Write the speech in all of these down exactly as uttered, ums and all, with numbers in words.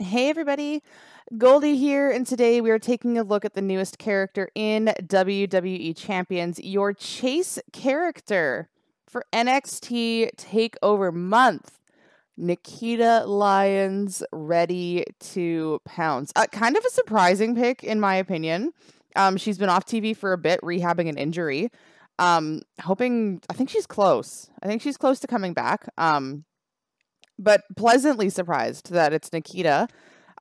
Hey everybody, Goldie here, and today we are taking a look at the newest character in W W E Champions, your chase character for N X T TakeOver month, Nikkita Lyons, ready to pounce. Uh, kind of a surprising pick in my opinion. Um, she's been off T V for a bit, rehabbing an injury. Um, hoping, I think she's close. I think she's close to coming back. Um, but pleasantly surprised that it's Nikkita.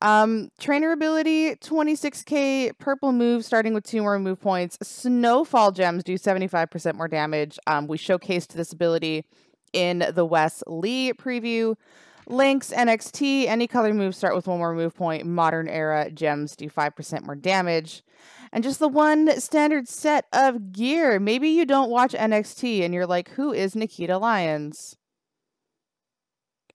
Um, trainer ability, twenty-six K, purple move, starting with two more move points. Snowfall gems do seventy-five percent more damage. Um, we showcased this ability in the Wes Lee preview. Links, N X T, any color moves start with one more move point. Modern era gems do five percent more damage. And just the one standard set of gear. Maybe you don't watch N X T and you're like, who is Nikkita Lyons?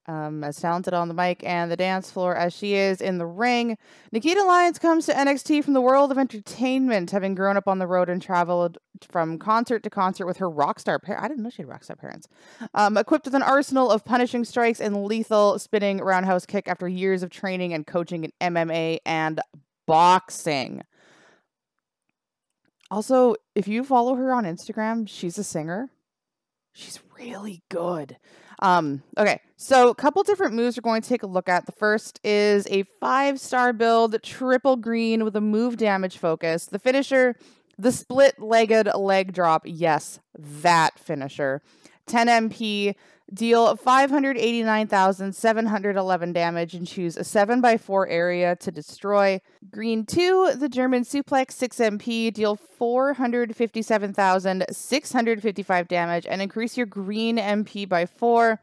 Um, as talented on the mic and the dance floor as she is in the ring, Nikkita Lyons comes to N X T from the world of entertainment, having grown up on the road and traveled from concert to concert with her rock star parents. I didn't know she had rock star parents. Um, equipped with an arsenal of punishing strikes and lethal spinning roundhouse kick after years of training and coaching in M M A and boxing. Also, if you follow her on Instagram, she's a singer. She's really good. Um, okay, so a couple different moves we're going to take a look at. The first is a five-star build, triple green with a move damage focus. The finisher, the split-legged leg drop. Yes, that finisher. ten M P, deal five hundred eighty-nine thousand seven hundred eleven damage and choose a seven by four area to destroy. Green two, the German suplex, six M P, deal four hundred fifty-seven thousand six hundred fifty-five damage and increase your green M P by four.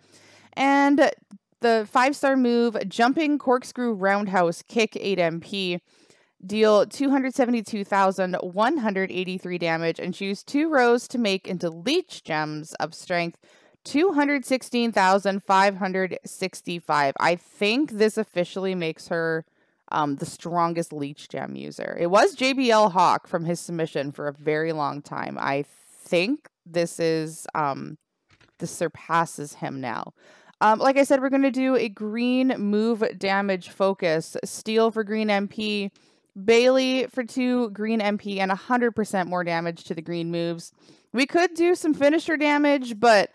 And the five-star move, jumping corkscrew roundhouse kick, eight M P, deal two hundred seventy-two thousand one hundred eighty-three damage and choose two rows to make into leech gems of strength, two hundred sixteen thousand five hundred sixty-five. I think this officially makes her um, the strongest leech gem user. It was J B L Hawk from his submission for a very long time. I think this is, um, this surpasses him now. Um, like I said, we're going to do a green move damage focus, steal for green M P, Bailey for two green M P and one hundred percent more damage to the green moves. We could do some finisher damage, but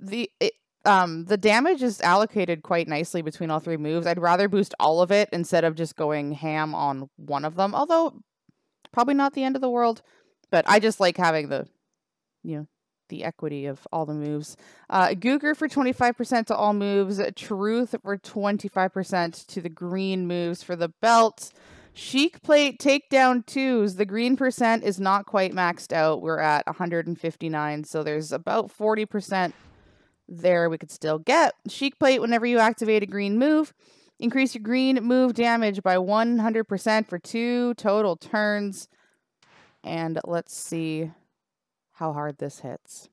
the it, um the damage is allocated quite nicely between all three moves. I'd rather boost all of it instead of just going ham on one of them. Although probably not the end of the world, but I just like having the you know the equity of all the moves. Uh, Gooker for twenty-five percent to all moves. Truth for twenty-five percent to the green moves for the belt. Sheik Plate takedown twos. The green percent is not quite maxed out. We're at one hundred fifty-nine, so there's about forty percent there we could still get. Sheik Plate, whenever you activate a green move, increase your green move damage by one hundred percent for two total turns. And let's see how hard this hits.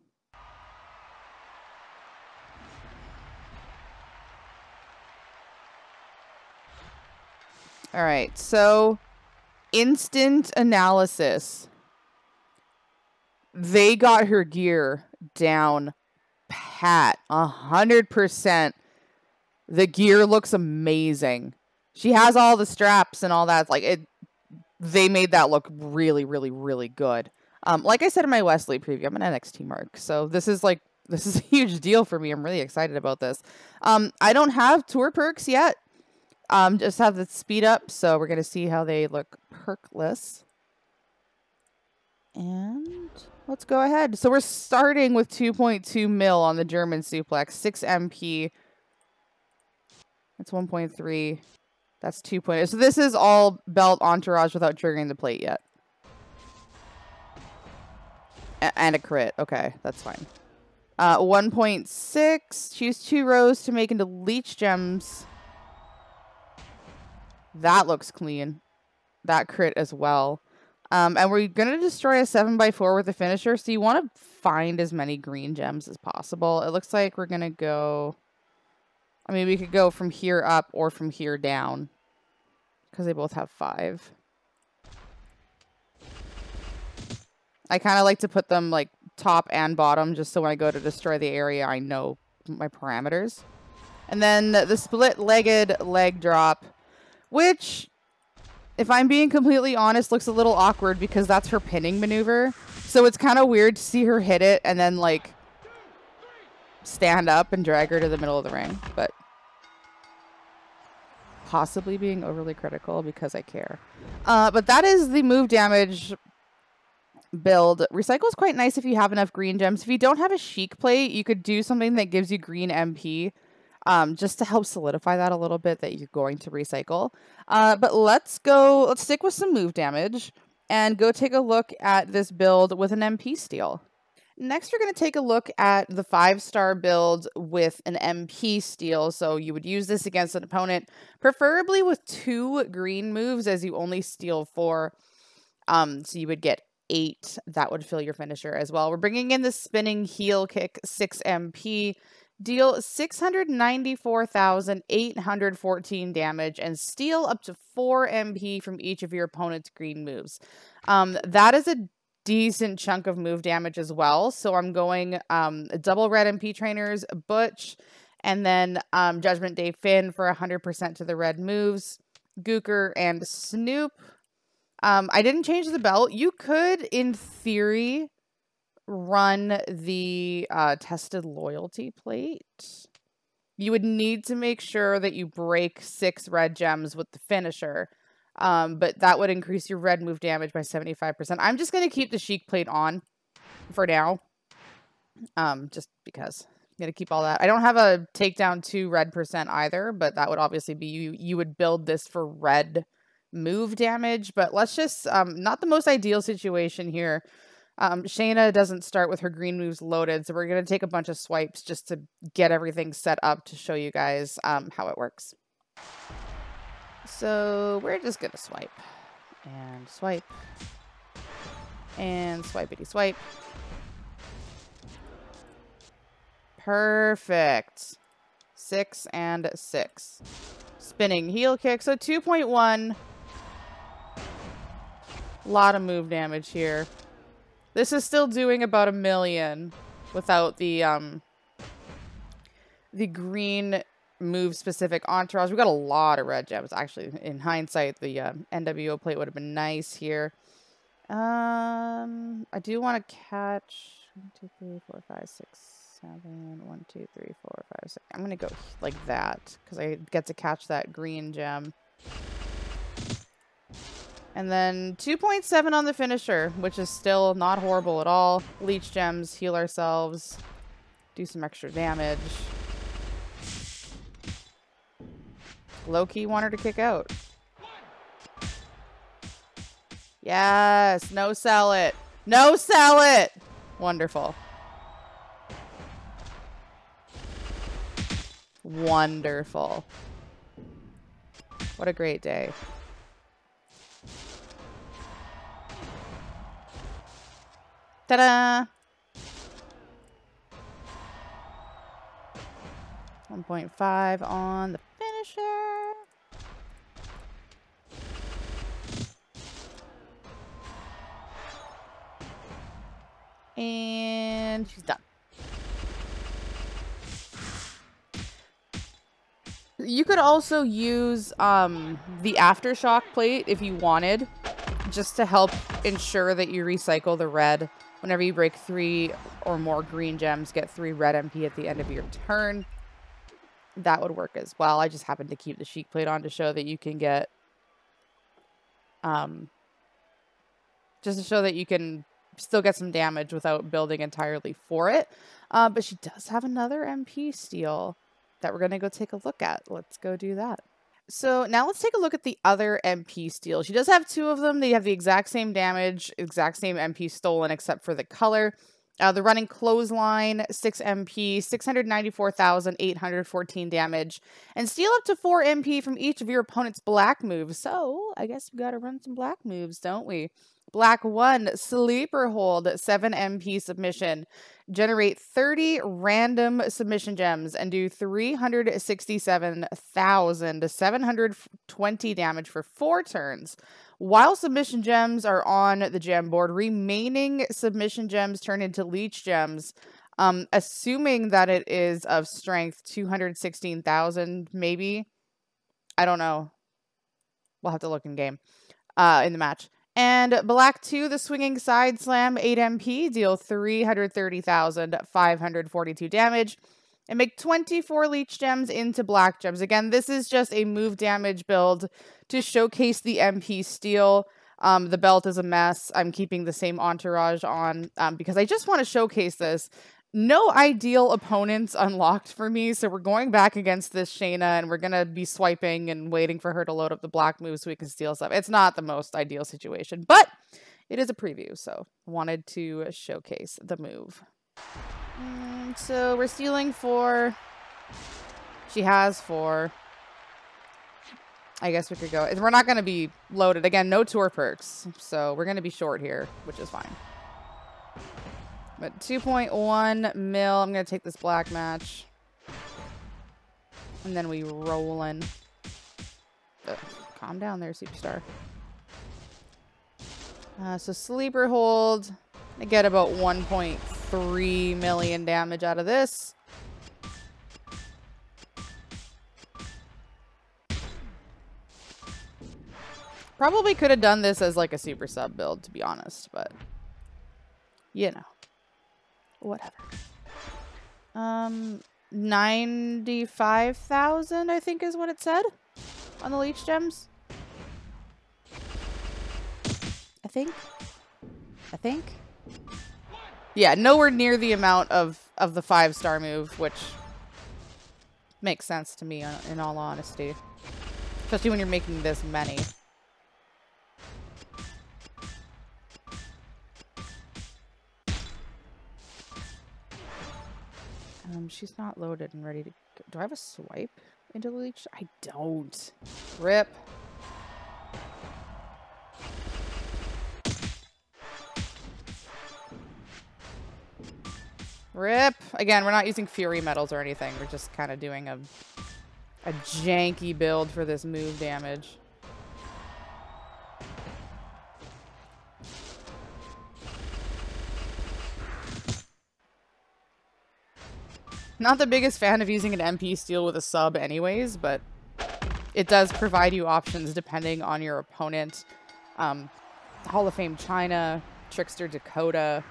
All right, so instant analysis. They got her gear down pat, one hundred percent. The gear looks amazing. She has all the straps and all that. Like it, they made that look really, really, really good. Um, like I said in my Wesley preview, I'm an N X T mark, so this is like this is a huge deal for me. I'm really excited about this. Um, I don't have tour perks yet. Um, just have the speed up, so we're going to see how they look perkless. And let's go ahead. So we're starting with two point two mil on the German suplex. six M P. That's one point three. That's two point oh. So this is all belt entourage without triggering the plate yet. A and a crit. Okay, that's fine. Uh, one point six. Choose two rows to make into leech gems. That looks clean. That crit as well. Um, and we're going to destroy a seven by four with a finisher. So you want to find as many green gems as possible. It looks like we're going to go... I mean, we could go from here up or from here down. Because they both have five. I kind of like to put them like top and bottom just so when I go to destroy the area, I know my parameters. And then the split-legged leg drop... which, if I'm being completely honest, looks a little awkward because that's her pinning maneuver. So it's kind of weird to see her hit it and then, like, stand up and drag her to the middle of the ring. But possibly being overly critical because I care. Uh, but that is the move damage build. Recycle is quite nice if you have enough green gems. If you don't have a Sheik plate, you could do something that gives you green M P. Um, just to help solidify that a little bit that you're going to recycle. Uh, but let's go, let's stick with some move damage and go take a look at this build with an M P steal. Next, you're going to take a look at the five-star build with an M P steal. So you would use this against an opponent, preferably with two green moves as you only steal four. Um, so you would get eight. That would fill your finisher as well. We're bringing in the spinning heel kick, six M P. Deal six hundred ninety-four thousand eight hundred fourteen damage and steal up to four M P from each of your opponent's green moves. Um, that is a decent chunk of move damage as well. So I'm going um, double red M P trainers, Butch, and then um, Judgment Day Finn for one hundred percent to the red moves, Gooker and Snoop. Um, I didn't change the belt. You could, in theory, run the uh, tested loyalty plate. You would need to make sure that you break six red gems with the finisher, um, but that would increase your red move damage by seventy-five percent. I'm just going to keep the Sheik plate on for now, um, just because I'm going to keep all that. I don't have a takedown two red percent either, but that would obviously be you. You would build this for red move damage, but let's just, um, not the most ideal situation here. Um, Shayna doesn't start with her green moves loaded, so we're going to take a bunch of swipes just to get everything set up to show you guys um, how it works. So we're just going to swipe and swipe and swipity swipe. Perfect. Six and six. Spinning heel kick. So two point one. A lot of move damage here. This is still doing about a million without the um, the green move-specific entourage. We got a lot of red gems, actually. In hindsight, the uh, N W O plate would have been nice here. Um, I do want to catch one, two, three, four, five, six, seven. one, two, three, four, five, six. I'm going to go like that because I get to catch that green gem. And then two point seven on the finisher, which is still not horrible at all. Leech gems, heal ourselves, do some extra damage. Low-key want her to kick out. Yes, no sell it. No sell it! Wonderful. Wonderful. What a great day. Ta-da! one point five on the finisher. And she's done. You could also use um, the Aftershock plate if you wanted, just to help ensure that you recycle the red. Whenever you break three or more green gems, get three red M P at the end of your turn. That would work as well. I just happened to keep the Sheik plate on to show that you can get... Um, just to show that you can still get some damage without building entirely for it. Uh, but she does have another M P steal that we're going to go take a look at. Let's go do that. So now let's take a look at the other M P steal. She does have two of them. They have the exact same damage, exact same M P stolen, except for the color. Uh, the running clothesline, six M P, six hundred ninety-four thousand eight hundred fourteen damage, and steal up to four M P from each of your opponent's black moves. So I guess we got to run some black moves, don't we? Black one, sleeper hold, seven M P submission. Generate thirty random submission gems and do three hundred sixty-seven thousand seven hundred twenty damage for four turns. While submission gems are on the gem board, remaining submission gems turn into leech gems. Um, assuming that it is of strength two hundred sixteen thousand, maybe. I don't know. We'll have to look in game, uh, in the match. And Black two, the swinging side slam, eight M P, deal three hundred thirty thousand five hundred forty-two damage and make twenty-four leech gems into black gems. Again, this is just a move damage build to showcase the M P steal. Um, the belt is a mess. I'm keeping the same entourage on um, because I just want to showcase this. No ideal opponents unlocked for me, so we're going back against this Shayna, and we're going to be swiping and waiting for her to load up the black moves so we can steal stuff. It's not the most ideal situation, but it is a preview, so wanted to showcase the move. Mm, so we're stealing four. She has four. I guess we could go. We're not going to be loaded. Again, no tour perks, so we're going to be short here, which is fine. But two point one mil. I'm going to take this black match. And then we rollin'. Ugh, calm down there, superstar. Uh, so sleeper hold. I get about one point three million damage out of this. Probably could have done this as like a super sub build, to be honest, but you know. Whatever. Um, ninety-five thousand, I think is what it said on the leech gems. I think. I think. Yeah, nowhere near the amount of, of the five-star move, which makes sense to me in all honesty. Especially when you're making this many. Um, she's not loaded and ready to go. Do I have a swipe into the leech? I don't. Rip. Rip. Again, we're not using Fury Metals or anything. We're just kind of doing a, a janky build for this move damage. Not the biggest fan of using an M P steal with a sub anyways, but it does provide you options depending on your opponent. Um, Hall of Fame China, Trickster Dakota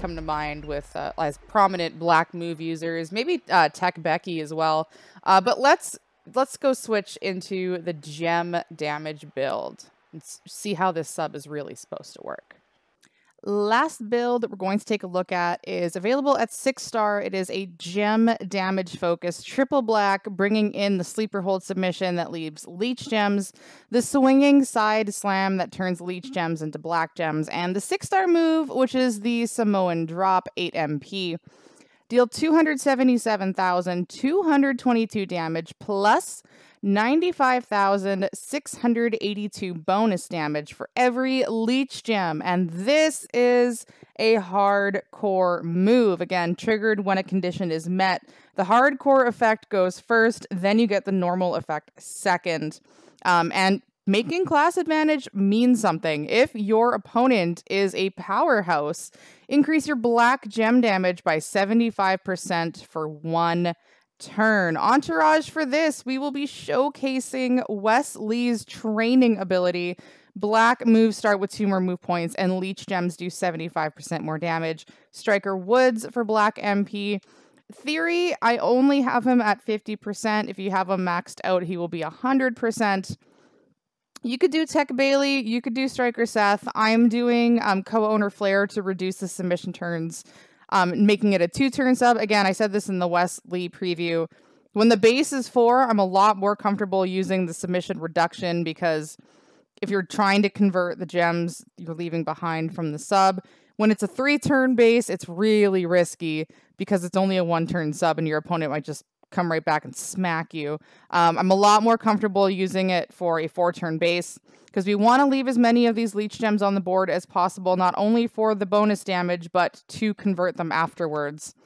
come to mind with uh, as prominent black move users. Maybe uh, Tech Becky as well. Uh, but let's let's go switch into the gem damage build and see how this sub is really supposed to work. Last build that we're going to take a look at is available at six star. It is a gem damage focus, triple black, bringing in the sleeper hold submission that leaves leech gems, the swinging side slam that turns leech gems into black gems, and the six star move, which is the Samoan drop, eight M P. Deal two hundred seventy-seven thousand two hundred twenty-two damage plus ninety-five thousand six hundred eighty-two bonus damage for every leech gem. And this is a hardcore move. Again, triggered when a condition is met. The hardcore effect goes first, then you get the normal effect second. Um, and making class advantage means something. If your opponent is a powerhouse, increase your black gem damage by seventy-five percent for one turn. Entourage for this, we will be showcasing Wes Lee's training ability. Black moves start with two more move points, and leech gems do seventy-five percent more damage. Striker Woods for black M P. Theory, I only have him at fifty percent. If you have him maxed out, he will be one hundred percent. You could do Tech Bailey. You could do Striker Seth. I'm doing um, co-owner Flair to reduce the submission turns, um, making it a two-turn sub. Again, I said this in the Wes Lee preview. When the base is four, I'm a lot more comfortable using the submission reduction because if you're trying to convert the gems you're leaving behind from the sub, when it's a three-turn base, it's really risky because it's only a one-turn sub and your opponent might just come right back and smack you. Um, I'm a lot more comfortable using it for a four-turn base because we want to leave as many of these leech gems on the board as possible, not only for the bonus damage, but to convert them afterwards.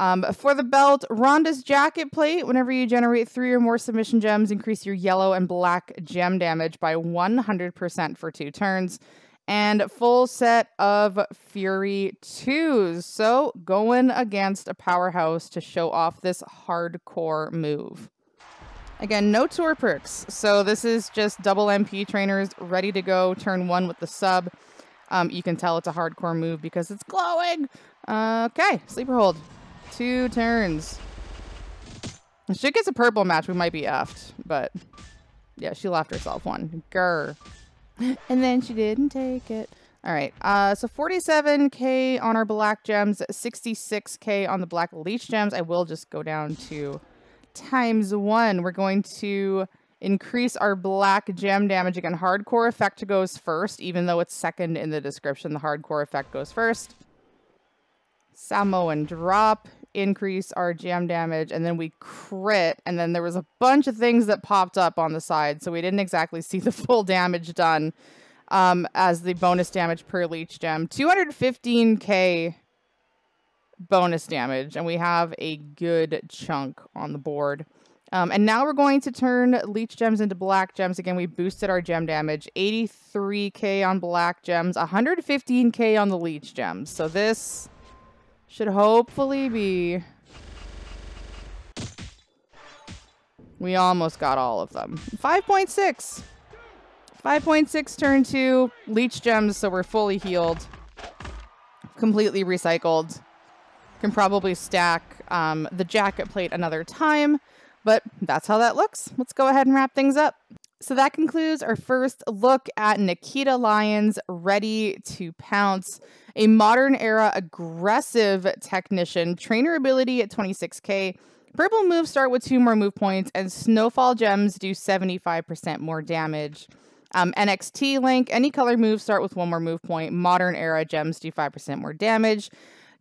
Um, for the belt, Ronda's jacket plate. Whenever you generate three or more submission gems, increase your yellow and black gem damage by one hundred percent for two turns. And full set of Fury twos. So going against a powerhouse to show off this hardcore move. Again, no tour perks. So this is just double M P trainers ready to go. Turn one with the sub. Um, you can tell it's a hardcore move because it's glowing. Uh, okay, sleeper hold. Two turns. If she gets a purple match, we might be effed. But yeah, she laughed herself one. Grr. And then she didn't take it. All right, uh, so forty-seven K on our black gems, sixty-six K on the black leech gems. I will just go down to times one. We're going to increase our black gem damage again. Hardcore effect goes first, even though it's second in the description. The hardcore effect goes first. Samoan drop, increase our gem damage, and then we crit. And then there was a bunch of things that popped up on the side, so we didn't exactly see the full damage done. Um, as the bonus damage per leech gem. two hundred fifteen K bonus damage, and we have a good chunk on the board. Um, and now we're going to turn leech gems into black gems. Again, we boosted our gem damage. eighty-three K on black gems, one hundred fifteen K on the leech gems. So this should hopefully be... We almost got all of them. five point six! five point six turn two, leech gems, so we're fully healed, completely recycled. Can probably stack um, the jacket plate another time, but that's how that looks. Let's go ahead and wrap things up. So that concludes our first look at Nikkita Lyons, ready to pounce. A modern era aggressive technician, trainer ability at twenty-six K. Purple moves start with two more move points, and snowfall gems do seventy-five percent more damage. Um, N X T link, any color moves start with one more move point. Modern era gems do five percent more damage.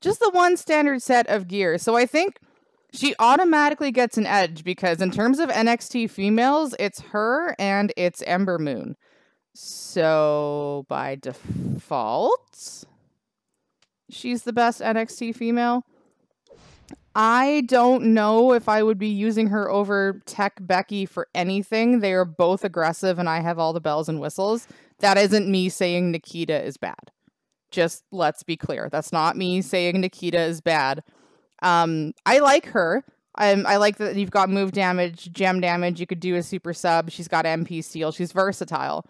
Just the one standard set of gear. So I think she automatically gets an edge because in terms of N X T females, it's her and it's Ember Moon. So by default, she's the best N X T female. I don't know if I would be using her over Tech Becky for anything. They are both aggressive, and I have all the bells and whistles. That isn't me saying Nikkita is bad. Just let's be clear. That's not me saying Nikkita is bad. Um, I like her. Um, I like that you've got move damage, gem damage. You could do a super sub. She's got M P steal. She's versatile.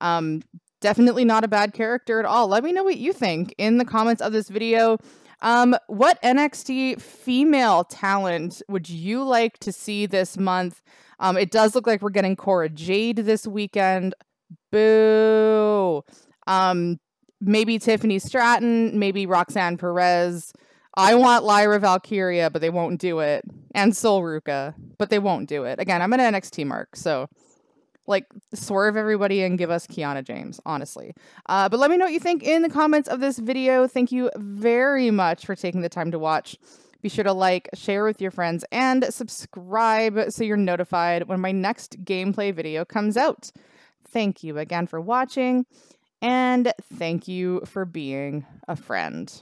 Um, definitely not a bad character at all. Let me know what you think in the comments of this video. Um, what N X T female talent would you like to see this month? Um, it does look like we're getting Cora Jade this weekend. Boo! Um, maybe Tiffany Stratton, maybe Roxanne Perez. I want Lyra Valkyria, but they won't do it. And Solruka, but they won't do it. Again, I'm an N X T mark, so... Like, swerve everybody and give us Kiana James, honestly. Uh, but let me know what you think in the comments of this video. Thank you very much for taking the time to watch. Be sure to like, share with your friends, and subscribe so you're notified when my next gameplay video comes out. Thank you again for watching, and thank you for being a friend.